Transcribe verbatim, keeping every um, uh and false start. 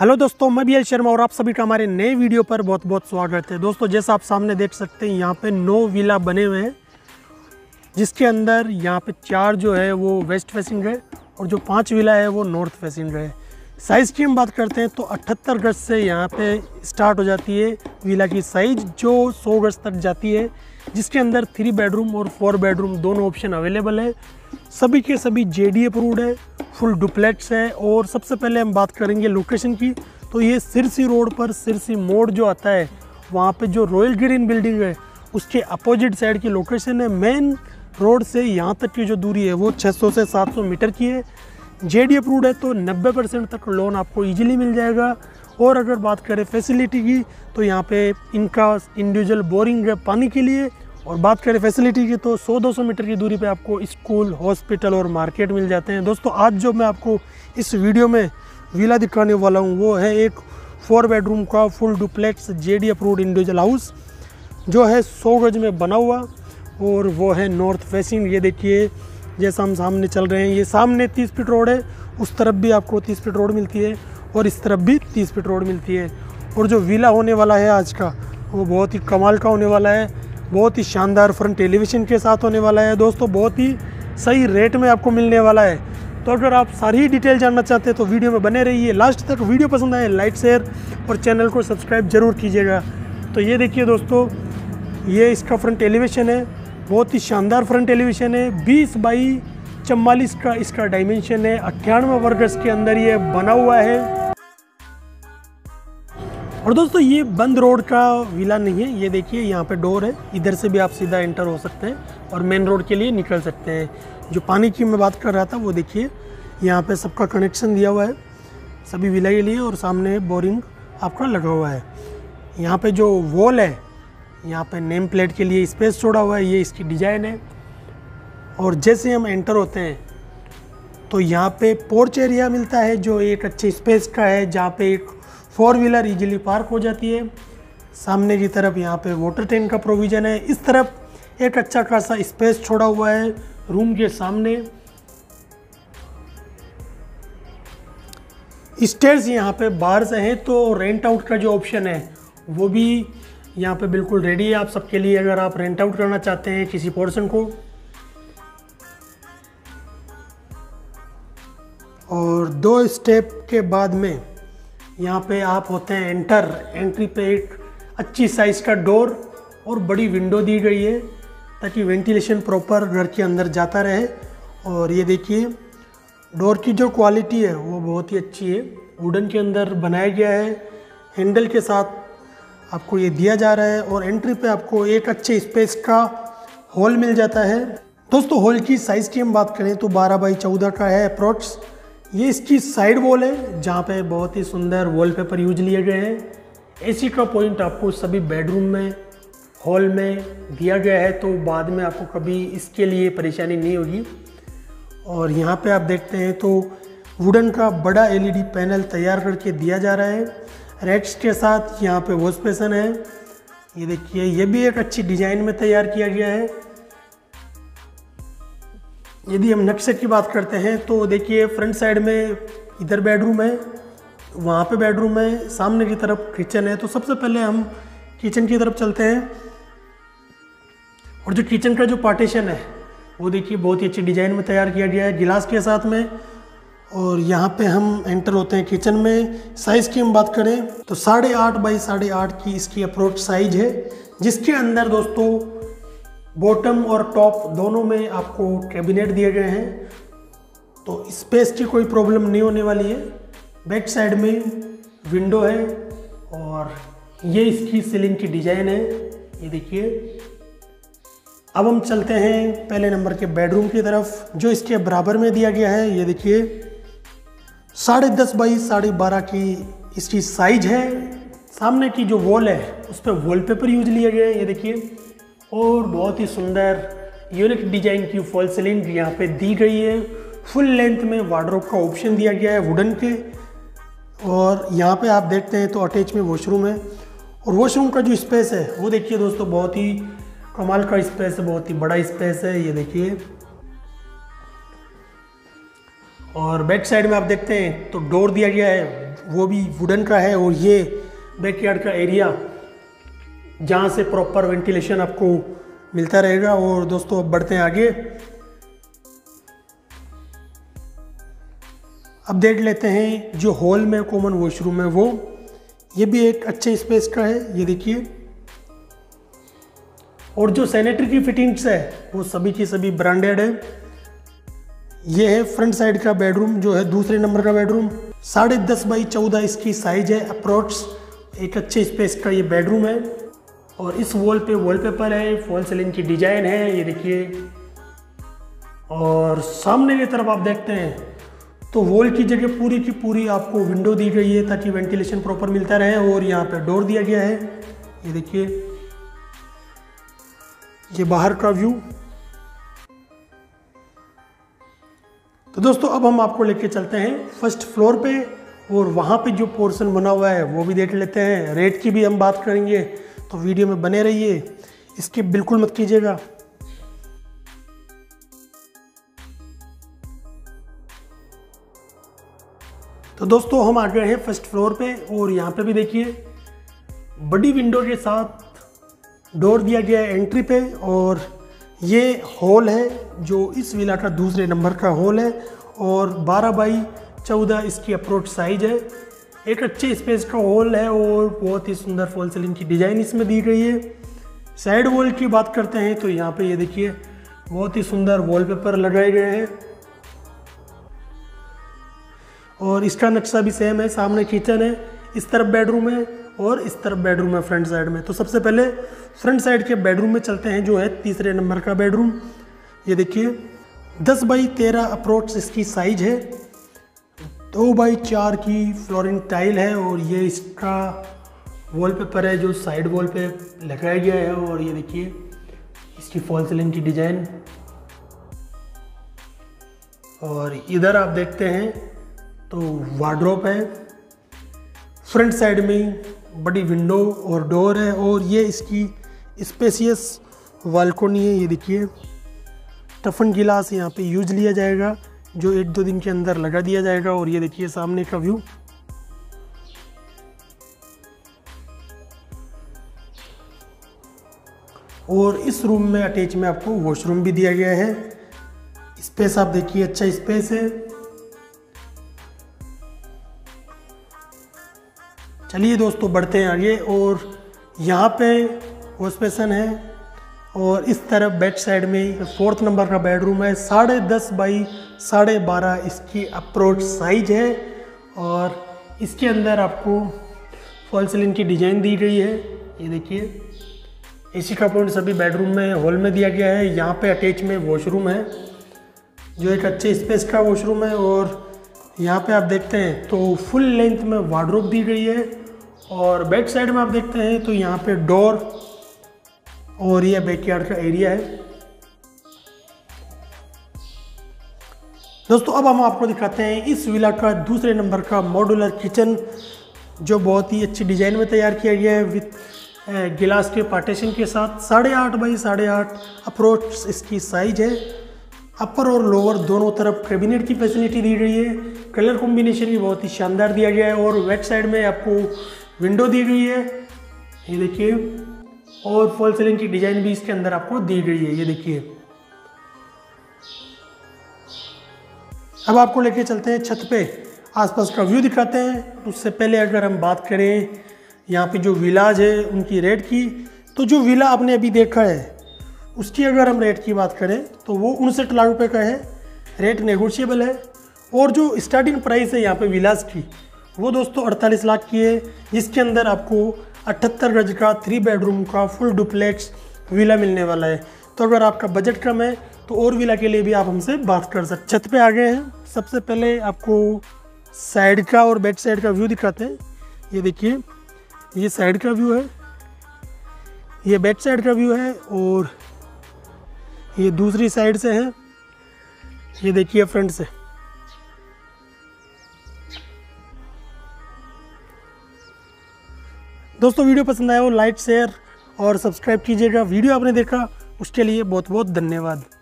Hello दोस्तों, मैं B L Sharma और आप सभी का हमारे नए वीडियो पर बहुत बहुत स्वागत है। दोस्तों जैसा आप सामने देख सकते हैं यहाँ पे नौ विला बने हुए हैं, जिसके अंदर यहाँ पे चार जो है वो वेस्ट फेसिंग है और जो पांच विला है वो नॉर्थ फेसिंग है। साइज़ की हम बात करते हैं तो अठहत्तर गज से यहाँ पे स्टार्ट हो जाती है विला की साइज़, जो सौ गज तक जाती है, जिसके अंदर थ्री बेडरूम और फोर बेडरूम दोनों ऑप्शन अवेलेबल है। सभी के सभी जेडीए अप्रूव्ड है, फुल डुप्लेक्स है। और सबसे पहले हम बात करेंगे लोकेशन की, तो ये सिरसी रोड पर सिरसी मोड़ जो आता है वहाँ पे जो रॉयल ग्रीन बिल्डिंग है उसके अपोजिट साइड की लोकेशन है। मेन रोड से यहाँ तक की जो दूरी है वो छह सौ से सात सौ मीटर की है। जेडी अप्रूव्ड है तो नब्बे परसेंट तक लोन आपको इजीली मिल जाएगा। और अगर बात करें फैसिलिटी की तो यहाँ पे इनका इंडिविजुअल बोरिंग है पानी के लिए। और बात करें फैसिलिटी की तो सौ दो सौ मीटर की दूरी पे आपको स्कूल, हॉस्पिटल और मार्केट मिल जाते हैं। दोस्तों आज जो मैं आपको इस वीडियो में विला दिखाने वाला हूँ वो है एक फोर बेडरूम का full duplex JD approved individual house, जो है सौ गज में बना हुआ और वो है नॉर्थ फेसिंग। ये देखिए जैसा हम सामने चल रहे हैं, ये सामने तीस फीट रोड है, उस तरफ भी आपको तीस फीट रोड मिलती है और इस तरफ भी तीस फीट रोड मिलती है। और जो विला होने वाला है आज का वो बहुत ही कमाल का होने वाला है, बहुत ही शानदार फ्रंट एलिवेशन के साथ होने वाला है। दोस्तों बहुत ही सही रेट में आपको मिलने वाला है। तो अगर आप सारी डिटेल जानना चाहते हैं तो वीडियो में बने रहिए लास्ट तक। वीडियो पसंद आए लाइक, शेयर और चैनल को सब्सक्राइब जरूर कीजिएगा। तो ये देखिए दोस्तों, ये इसका फ्रंट एलिवेशन है, बहुत ही शानदार फ्रंट एलिवेशन है। बीस बाई चौवालीस का इसका डायमेंशन है, अट्ठानवे वर्गज के अंदर ये बना हुआ है। और दोस्तों ये बंद रोड का विला नहीं है, ये देखिए यहाँ पे डोर है, इधर से भी आप सीधा एंटर हो सकते हैं और मेन रोड के लिए निकल सकते हैं। जो पानी की मैं बात कर रहा था वो देखिए यहाँ पे सबका कनेक्शन दिया हुआ है सभी विला के लिए, और सामने बोरिंग आपका लगा हुआ है। यहाँ पे जो वॉल है यहाँ पे नेम प्लेट के लिए स्पेस छोड़ा हुआ है, ये इसकी डिज़ाइन है। और जैसे हम एंटर होते हैं तो यहाँ पे पोर्च एरिया मिलता है, जो एक अच्छे स्पेस का है, जहाँ पे एक फोर व्हीलर इजीली पार्क हो जाती है। सामने की तरफ यहाँ पे वाटर टैंक का प्रोविज़न है, इस तरफ एक अच्छा खासा स्पेस छोड़ा हुआ है रूम के सामने। स्टेयर्स यहाँ पे बाहर से हैं, तो रेंट आउट का जो ऑप्शन है वो भी यहाँ पे बिल्कुल रेडी है आप सबके लिए, अगर आप रेंट आउट करना चाहते हैं किसी पोर्शन को। और दो स्टेप के बाद में यहाँ पे आप होते हैं एंटर। एंट्री पे एक अच्छी साइज़ का डोर और बड़ी विंडो दी गई है ताकि वेंटिलेशन प्रॉपर घर के अंदर जाता रहे। और ये देखिए डोर की जो क्वालिटी है वो बहुत ही अच्छी है, वुडन के अंदर बनाया गया है, हैंडल के साथ आपको ये दिया जा रहा है। और एंट्री पे आपको एक अच्छे स्पेस का हॉल मिल जाता है। दोस्तों हॉल की साइज़ की हम बात करें तो बारह बाई चौदह का है अप्रोक्स। ये इसकी साइड वॉल है जहाँ पे बहुत ही सुंदर वॉलपेपर यूज लिए गए हैं। एसी का पॉइंट आपको सभी बेडरूम में, हॉल में दिया गया है, तो बाद में आपको कभी इसके लिए परेशानी नहीं होगी। और यहाँ पर आप देखते हैं तो वुडन का बड़ा एल ई डी पैनल तैयार करके दिया जा रहा है। रेक्स के साथ यहाँ पे वॉश बेसिन है, ये देखिए ये भी एक अच्छी डिज़ाइन में तैयार किया गया है। यदि हम नक्शे की बात करते हैं तो देखिए फ्रंट साइड में इधर बेडरूम है, वहाँ पे बेडरूम है, सामने की तरफ किचन है। तो सबसे पहले हम किचन की तरफ चलते हैं। और जो किचन का जो पार्टीशन है वो देखिए बहुत ही अच्छी डिज़ाइन में तैयार किया गया है गिलास के साथ में। और यहाँ पे हम एंटर होते हैं किचन में। साइज़ की हम बात करें तो साढ़े आठ बाई साढ़े आठ की इसकी अप्रोच साइज है, जिसके अंदर दोस्तों बॉटम और टॉप दोनों में आपको कैबिनेट दिए गए हैं, तो स्पेस की कोई प्रॉब्लम नहीं होने वाली है। बैक साइड में विंडो है और ये इसकी सीलिंग की डिज़ाइन है, ये देखिए। अब हम चलते हैं पहले नंबर के बेडरूम की तरफ, जो इसके बराबर में दिया गया है। ये देखिए साढ़े दस बाई साढ़े बारह की इसकी साइज है। सामने की जो वॉल है उस पर वॉलपेपर यूज लिए गए हैं, ये देखिए। और बहुत ही सुंदर यूनिक डिजाइन की फॉल सीलिंग यहाँ पे दी गई है। फुल लेंथ में वार्डरोब का ऑप्शन दिया गया है वुडन के। और यहाँ पे आप देखते हैं तो अटैच में वॉशरूम है, और वॉशरूम का जो स्पेस है वो देखिए दोस्तों बहुत ही कमाल का स्पेस है, बहुत ही बड़ा स्पेस है, ये देखिए। और बैक साइड में आप देखते हैं तो डोर दिया गया है वो भी वुडन का है। और ये बैकयार्ड का एरिया जहाँ से प्रॉपर वेंटिलेशन आपको मिलता रहेगा। और दोस्तों अब बढ़ते हैं आगे, अब देख लेते हैं जो हॉल में कॉमन वॉशरूम है वो, ये भी एक अच्छे स्पेस का है, ये देखिए। और जो सैनिटरी की फिटिंग्स है वो सभी की सभी ब्रांडेड है। ये है फ्रंट साइड का बेडरूम जो है दूसरे नंबर का बेडरूम, साढ़े दस बाई चौदह इसकी साइज है अप्रोक्स, एक अच्छे स्पेस का ये बेडरूम है। और इस वॉल पे वॉलपेपर है, फॉल सीलिंग की डिजाइन है, ये देखिए। और सामने की तरफ आप देखते हैं तो वॉल की जगह पूरी की पूरी आपको विंडो दी गई है ताकि वेंटिलेशन प्रॉपर मिलता रहे। और यहाँ पे डोर दिया गया है, ये देखिए, ये बाहर का व्यू। तो दोस्तों अब हम आपको लेके चलते हैं फर्स्ट फ्लोर पे और वहाँ पे जो पोर्शन बना हुआ है वो भी देख लेते हैं। रेट की भी हम बात करेंगे तो वीडियो में बने रहिए, इसकी बिल्कुल मत कीजिएगा। तो दोस्तों हम आ गए हैं फर्स्ट फ्लोर पे और यहाँ पे भी देखिए बड़ी विंडो के साथ डोर दिया गया है एंट्री पे। और ये हॉल है जो इस विला का दूसरे नंबर का हॉल है और बारह बाई चौदह इसकी अप्रोच साइज है, एक अच्छे स्पेस का हॉल है। और बहुत ही सुंदर फॉल सीलिंग की डिज़ाइन इसमें दी गई है। साइड वॉल की बात करते हैं तो यहाँ पे ये देखिए बहुत ही सुंदर वॉलपेपर लगाए गए हैं। और इसका नक्शा भी सेम है, सामने किचन है, इस तरफ बेडरूम है और इस तरफ बेडरूम है फ्रंट साइड में। तो सबसे पहले फ्रंट साइड के बेडरूम में चलते हैं जो है तीसरे नंबर का बेडरूम, ये देखिए दस बाई तेरह अप्रोच इसकी साइज है, दो बाई चार की फ्लोरिंग टाइल है। और ये इसका वॉलपेपर है जो साइड वॉल पे लगाया गया है। और ये देखिए इसकी फॉल सीलिंग की डिज़ाइन। और इधर आप देखते हैं तो वार्डरोब है, फ्रंट साइड में बड़ी विंडो और डोर है। और ये इसकी स्पेसियस बालकनी है, ये देखिए। टफन गिलास यहाँ पे यूज लिया जाएगा जो एक दो दिन के अंदर लगा दिया जाएगा। और ये देखिए सामने का व्यू। और इस रूम में अटैच में आपको वॉशरूम भी दिया गया है। स्पेस आप देखिए अच्छा स्पेस है। चलिए दोस्तों बढ़ते हैं आगे और यहाँ पे वॉश बेसिन है। और इस तरफ बेड साइड में फोर्थ नंबर का बेडरूम है, साढ़े दस बाई साढ़े बारह इसकी अप्रोच साइज है। और इसके अंदर आपको फॉल सीलिंग की डिज़ाइन दी गई है, ये देखिए। एसी का पॉइंट सभी बेडरूम में हॉल में दिया गया है। यहाँ पे अटैच में वॉशरूम है जो एक अच्छे स्पेस का वॉशरूम है। और यहाँ पे आप देखते हैं तो फुल लेंथ में वार्डरोब दी गई है। और बैक साइड में आप देखते हैं तो यहाँ पे डोर और ये बैकयार्ड का एरिया है। दोस्तों अब हम आपको दिखाते हैं इस विला का दूसरे नंबर का मॉड्यूलर किचन जो बहुत ही अच्छी डिज़ाइन में तैयार किया गया है विथ गिलास के पार्टीशन के साथ। साढ़े आठ बाई साढ़े आठ अप्रोच इसकी साइज है, अपर और लोअर दोनों तरफ कैबिनेट की फैसिलिटी दी गई है। कलर कॉम्बिनेशन भी बहुत ही शानदार दिया गया है। और बैक साइड में आपको विंडो दी गई है, ये देखिए। और फॉल सीलिंग की डिज़ाइन भी इसके अंदर आपको दी गई है, ये देखिए। अब आपको लेके चलते हैं छत पे, आसपास का व्यू दिखाते हैं। उससे पहले अगर हम बात करें यहाँ पे जो विलाज है उनकी रेट की, तो जो विला आपने अभी देखा है उसकी अगर हम रेट की बात करें तो वो उनसठ लाख रुपये का है, रेट नेगोशिएबल है। और जो स्टार्टिंग प्राइस है यहाँ पे विलास की वो दोस्तों अड़तालीस लाख की है, जिसके अंदर आपको अठहत्तर गज का थ्री बेडरूम का फुल डुप्लेक्स विला मिलने वाला है। तो अगर आपका बजट कम है तो और विला के लिए भी आप हमसे बात कर सकते। छत पे आ गए हैं, सबसे पहले आपको साइड का और बैक साइड का व्यू दिखाते हैं। ये देखिए ये साइड का व्यू है, ये बैक साइड का व्यू है और ये दूसरी साइड से है, ये देखिए फ्रंट से। दोस्तों वीडियो पसंद आया हो लाइक शेयर और सब्सक्राइब कीजिएगा। वीडियो आपने देखा उसके लिए बहुत बहुत धन्यवाद।